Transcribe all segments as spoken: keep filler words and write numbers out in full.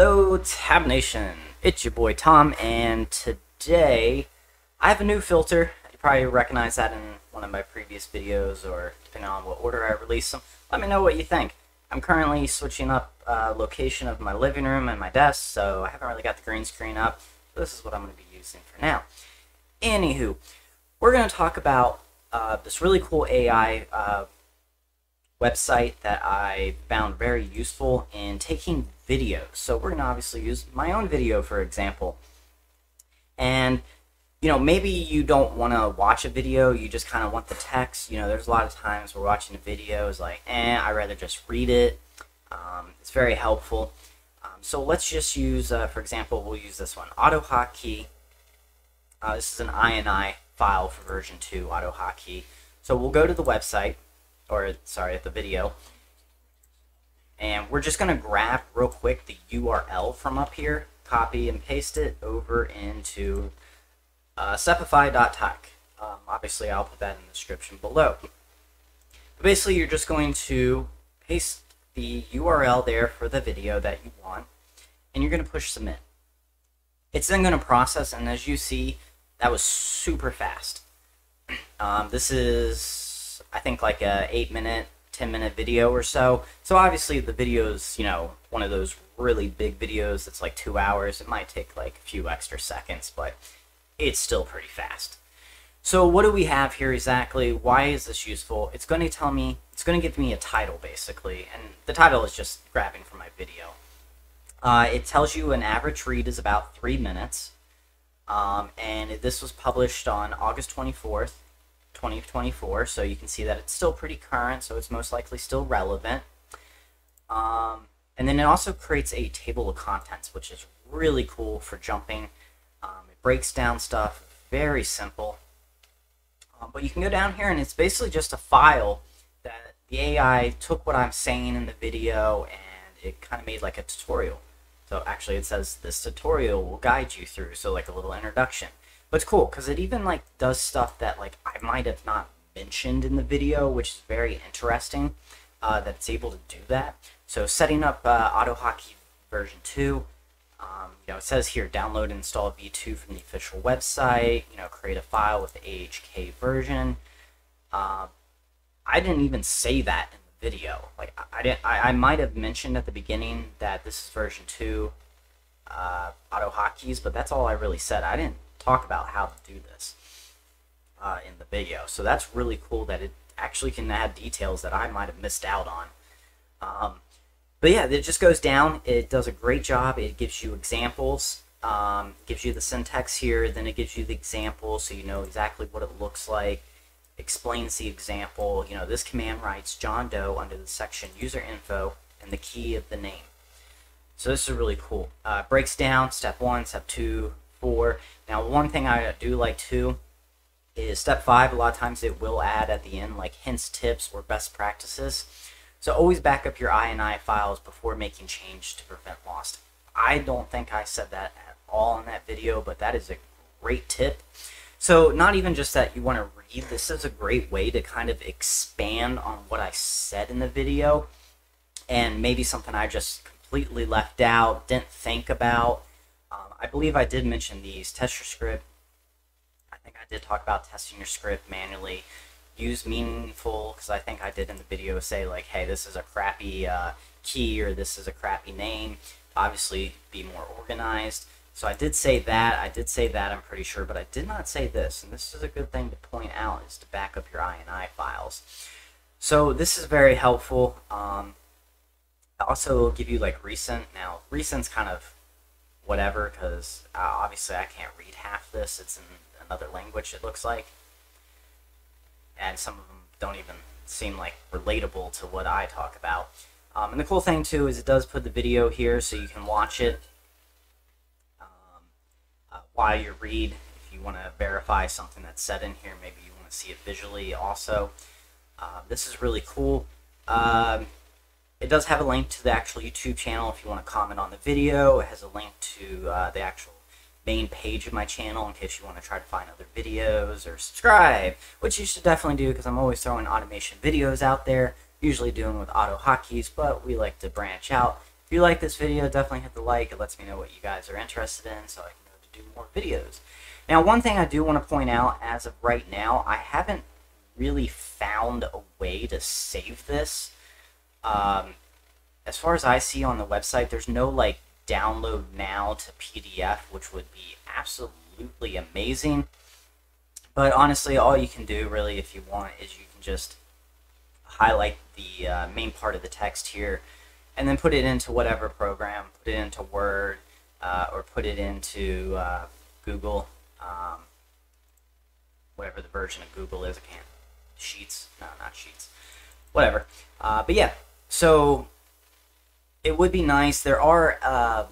Hello Tab Nation, it's your boy Tom, and today I have a new filter. You probably recognize that in one of my previous videos, or depending on what order I release them. Let me know what you think. I'm currently switching up uh, location of my living room and my desk, so I haven't really got the green screen up. This is what I'm going to be using for now. Anywho, we're going to talk about uh, this really cool A I uh, website that I found very useful in taking videos. So we're going to obviously use my own video, for example. And, you know, maybe you don't want to watch a video, you just kind of want the text. You know, there's a lot of times we're watching a video, it's like, eh, I'd rather just read it. Um, it's very helpful. Um, so let's just use, uh, for example, we'll use this one, AutoHotkey. Uh, this is an I N I file for version two, AutoHotkey. So we'll go to the website. or sorry, at the video. And we're just gonna grab real quick the U R L from up here, copy and paste it over into uh, stepify dot tech. Um, obviously I'll put that in the description below. But basically you're just going to paste the U R L there for the video that you want, and you're gonna push submit. It's then gonna process, and as you see, that was super fast. Um, this is I think like a eight minute, ten minute video or so. So obviously the video's, you know, one of those really big videos that's like two hours. It might take like a few extra seconds, but it's still pretty fast. So what do we have here exactly? Why is this useful? It's going to tell me, it's going to give me a title basically. And the title is just grabbing from my video. Uh, it tells you an average read is about three minutes. Um, and this was published on August twenty-fourth, twenty twenty-four, so you can see that it's still pretty current, so it's most likely still relevant. Um, and then it also creates a table of contents, which is really cool for jumping. Um, it breaks down stuff, very simple. Um, but you can go down here, and it's basically just a file that the A I took what I'm saying in the video, and it kind of made like a tutorial. So actually it says this tutorial will guide you through, so like a little introduction. But it's cool because it even like does stuff that like I might have not mentioned in the video, which is very interesting uh, that it's able to do that. So setting up uh, AutoHotkey version two, um, you know, it says here download and install V two from the official website. You know, create a file with the A H K version. Uh, I didn't even say that in the video. Like I, I didn't. I, I might have mentioned at the beginning that this is version two uh, AutoHotkey's, but that's all I really said. I didn't talk about how to do this uh, in the video. So that's really cool that it actually can add details that I might have missed out on. Um, but yeah, it just goes down. It does a great job. It gives you examples, um, gives you the syntax here, then it gives you the example so you know exactly what it looks like, explains the example. You know, this command writes John Doe under the section user info and the key of the name. So this is really cool. Uh, breaks down step one, step two, four. Now, one thing I do like too is step five. A lot of times it will add at the end like hints, tips, or best practices. So always back up your I N I files before making change to prevent lost. I don't think I said that at all in that video, but that is a great tip. So not even just that you want to read, this is a great way to kind of expand on what I said in the video and maybe something I just completely left out, didn't think about. Um, I believe I did mention these. Test your script. I think I did talk about testing your script manually. Use meaningful, because I think I did in the video say like, hey, this is a crappy uh, key or this is a crappy name. Obviously, be more organized. So I did say that. I did say that, I'm pretty sure, but I did not say this. And this is a good thing to point out, is to back up your I N I files. So this is very helpful. Um, also, it'll give you like recent. Now, recent's kind of whatever, because uh, obviously I can't read half this. It's in another language, it looks like. And some of them don't even seem like relatable to what I talk about. Um, and the cool thing too is it does put the video here so you can watch it um, uh, while you read. If you want to verify something that's said in here, maybe you want to see it visually also. Uh, this is really cool. Um, It does have a link to the actual YouTube channel if you want to comment on the video. It has a link to uh, the actual main page of my channel in case you want to try to find other videos or subscribe, which you should definitely do because I'm always throwing automation videos out there, usually doing with AutoHotkeys, but we like to branch out. If you like this video, definitely hit the like. It lets me know what you guys are interested in so I can know to do more videos. Now, one thing I do want to point out, as of right now, I haven't really found a way to save this. Um, as far as I see on the website, there's no, like, download now to P D F, which would be absolutely amazing. But honestly, all you can do, really, if you want, is you can just highlight the uh, main part of the text here, and then put it into whatever program, put it into Word, uh, or put it into uh, Google, um, whatever the version of Google is. I can't, Sheets, no, not Sheets, whatever. Uh, but yeah, so it would be nice. There are uh,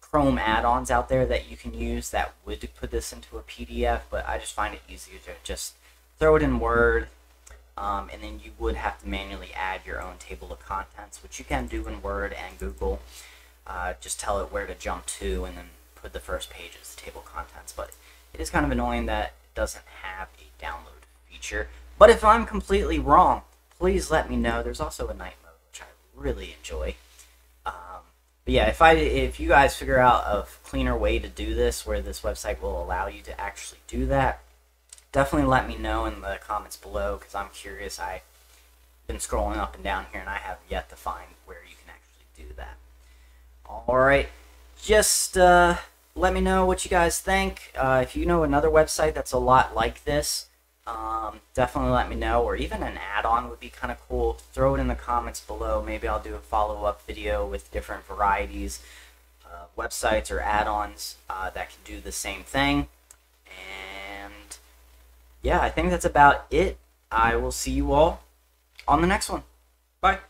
Chrome add-ons out there that you can use that would put this into a P D F, but I just find it easier to just throw it in Word. Um, and then you would have to manually add your own table of contents, which you can do in Word and Google. Uh, just tell it where to jump to and then put the first page as the table of contents. But it is kind of annoying that it doesn't have a download feature. But if I'm completely wrong, please let me know. There's also a night mode, which I really enjoy. Um, but yeah, if, I, if you guys figure out a cleaner way to do this, where this website will allow you to actually do that, definitely let me know in the comments below, because I'm curious. I've been scrolling up and down here, and I have yet to find where you can actually do that. Alright, just uh, let me know what you guys think. Uh, if you know another website that's a lot like this, um, definitely let me know, or even an add-on would be kind of cool. Throw it in the comments below. Maybe I'll do a follow-up video with different varieties, uh, websites or add-ons uh, that can do the same thing. Yeah, I think that's about it. I will see you all on the next one. Bye.